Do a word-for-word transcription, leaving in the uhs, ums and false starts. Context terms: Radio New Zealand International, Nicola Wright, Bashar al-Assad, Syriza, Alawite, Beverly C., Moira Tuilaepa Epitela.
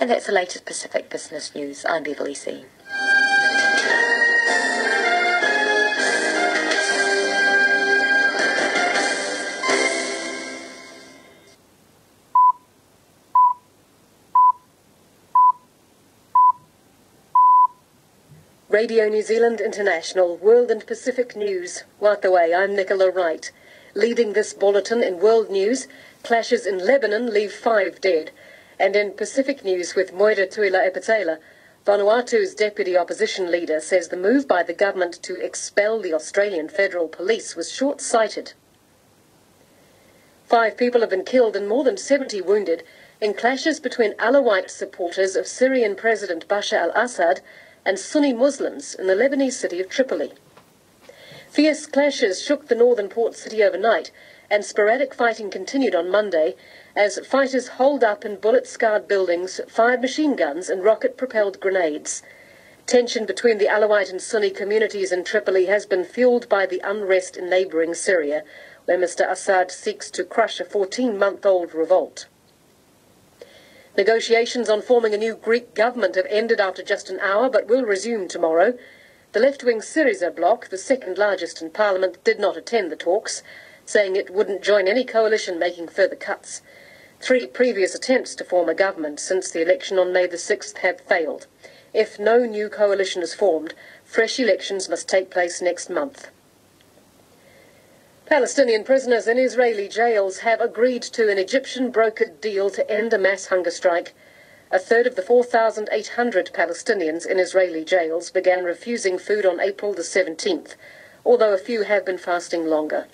And that's the latest Pacific Business News. I'm Beverly C. Radio New Zealand International, World and Pacific News. Wātawai, I'm Nicola Wright. Leading this bulletin in World News, clashes in Lebanon leave five dead. And in Pacific News with Moira Tuilaepa Epitela, Vanuatu's deputy opposition leader says the move by the government to expel the Australian Federal Police was short-sighted. Five people have been killed and more than seventy wounded in clashes between Alawite supporters of Syrian President Bashar al-Assad and Sunni Muslims in the Lebanese city of Tripoli. Fierce clashes shook the northern port city overnight, and sporadic fighting continued on Monday as fighters holed up in bullet-scarred buildings, fired machine guns and rocket-propelled grenades. Tension between the Alawite and Sunni communities in Tripoli has been fueled by the unrest in neighbouring Syria, where Mister Assad seeks to crush a fourteen-month-old revolt. Negotiations on forming a new Greek government have ended after just an hour, but will resume tomorrow. The left-wing Syriza bloc, the second largest in Parliament, did not attend the talks, saying it wouldn't join any coalition making further cuts. Three previous attempts to form a government since the election on May the sixth have failed. If no new coalition is formed, fresh elections must take place next month. Palestinian prisoners in Israeli jails have agreed to an Egyptian-brokered deal to end a mass hunger strike. A third of the four thousand eight hundred Palestinians in Israeli jails began refusing food on April the seventeenth, although a few have been fasting longer.